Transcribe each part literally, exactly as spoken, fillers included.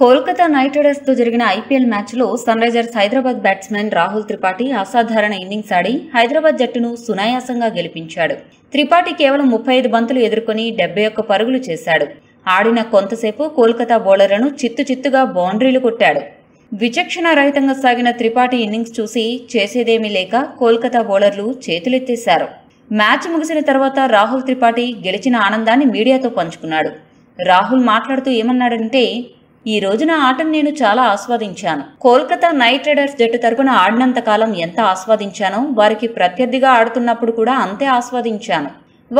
Kolkata night Riders తో జరిగిన IPL match లో Sunrisers Hyderabad batsmen Rahul Tripathi అసాధారణ ఇన్నింగ్స్ ఆడి హైదరాబాద్ జట్టును సునాయాసంగా గెలిపించాడు. త్రిపాఠి కేవలం ముప్పై ఐదు బంతులు ఎదుర్కొని డెబ్బై ఒక్క పరుగులు చేశాడు. ఆడిన కొంతసేపు కోల్కతా బౌలర్లను చిత్తుచిత్తుగా బౌండరీలు కొట్టాడు. విచక్షణ రహితంగా సాగిన త్రిపాఠి ఇన్నింగ్స్ చూసి చేసేదేమీ లేక కోల్కతా బౌలర్లు చేతులెత్తేశారు. మ్యాచ్ ముగిసిన తర్వాత రాహుల్ త్రిపాఠి గెలిచిన ఆనందాన్ని మీడియాతో పంచుకున్నాడు. రాహుల్ మాట్లాడుతూ ఏమన్నాడంటే, ఈ రోజున ఆటను నేను చాలా ఆస్వాదించాను. కోల్కతా నైట్ రైడర్స్ జట్టు తరపున ఆడినంత కాలం ఎంత ఆస్వాదించానో వారికి ప్రత్యర్థిగా ఆడుతున్నప్పుడు కూడా అంతే ఆస్వాదించాను.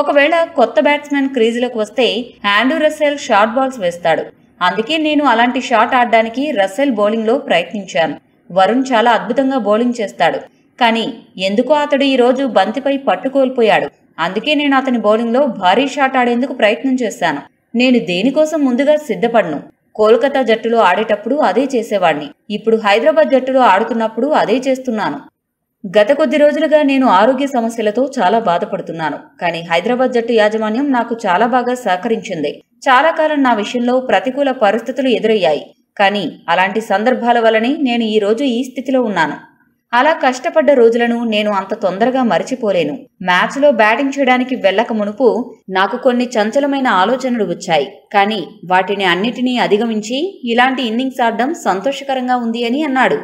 ఒకవేళ కొత్త బ్యాట్స్మెన్ క్రీజులకు వస్తే ఆండ్రూ రస్సెల్ షార్ట్ బాల్స్ వేస్తాడు. అందుకే నేను అలాంటి షాట్ ఆడడానికి రస్సెల్ బౌలింగ్లో ప్రయత్నించాను. వరుణ్ చాలా అద్భుతంగా బౌలింగ్ చేస్తాడు. కానీ ఎందుకో అతడు ఈ రోజు బంతిపై పట్టు కోల్పోయాడు. అందుకే నేను అతని బౌలింగ్లో భారీ షాట్ ఆడేందుకు ప్రయత్నం చేశాను. నేను దేనికోసం ముందుగా సిద్ధపడను. కోల్కతా జట్టులో ఆడేటప్పుడు అదే చేసేవాడిని. ఇప్పుడు హైదరాబాద్ జట్టులో ఆడుతున్నప్పుడు అదే చేస్తున్నాను. గత కొద్ది రోజులుగా నేను ఆరోగ్య సమస్యలతో చాలా బాధపడుతున్నాను. కానీ హైదరాబాద్ జట్టు యాజమాన్యం నాకు చాలా బాగా సహకరించింది. చాలా కాలం నా విషయంలో ప్రతికూల పరిస్థితులు ఎదురయ్యాయి. కానీ అలాంటి సందర్భాల వల్లనే నేను ఈ రోజు ఈ స్థితిలో ఉన్నాను. అలా కష్టపడ్డ రోజులను నేను అంత తొందరగా మరిచిపోలేను. మ్యాచ్లో బ్యాటింగ్ చేయడానికి వెళ్లక మునుపు నాకు కొన్ని చంచలమైన ఆలోచనలు వచ్చాయి. కానీ వాటిని అన్నిటినీ అధిగమించి ఇలాంటి ఇన్నింగ్స్ ఆడడం సంతోషకరంగా ఉంది అని అన్నాడు.